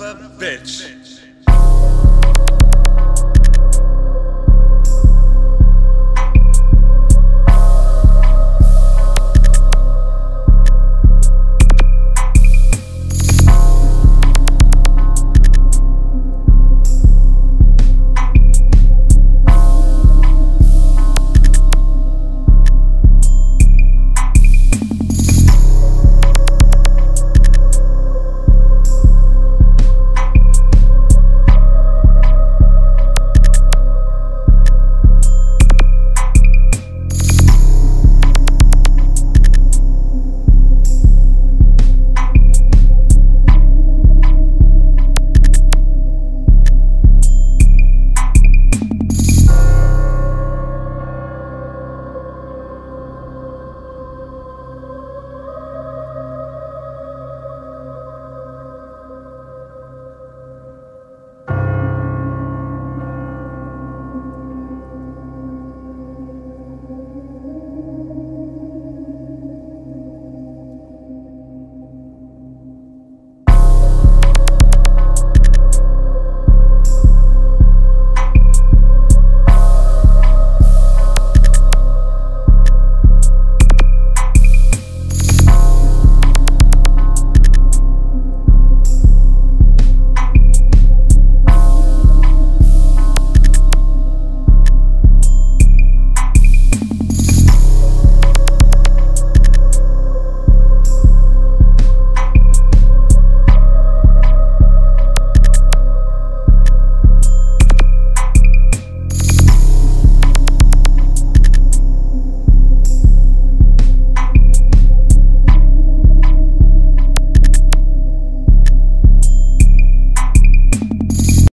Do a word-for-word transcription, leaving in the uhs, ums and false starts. of a bitch.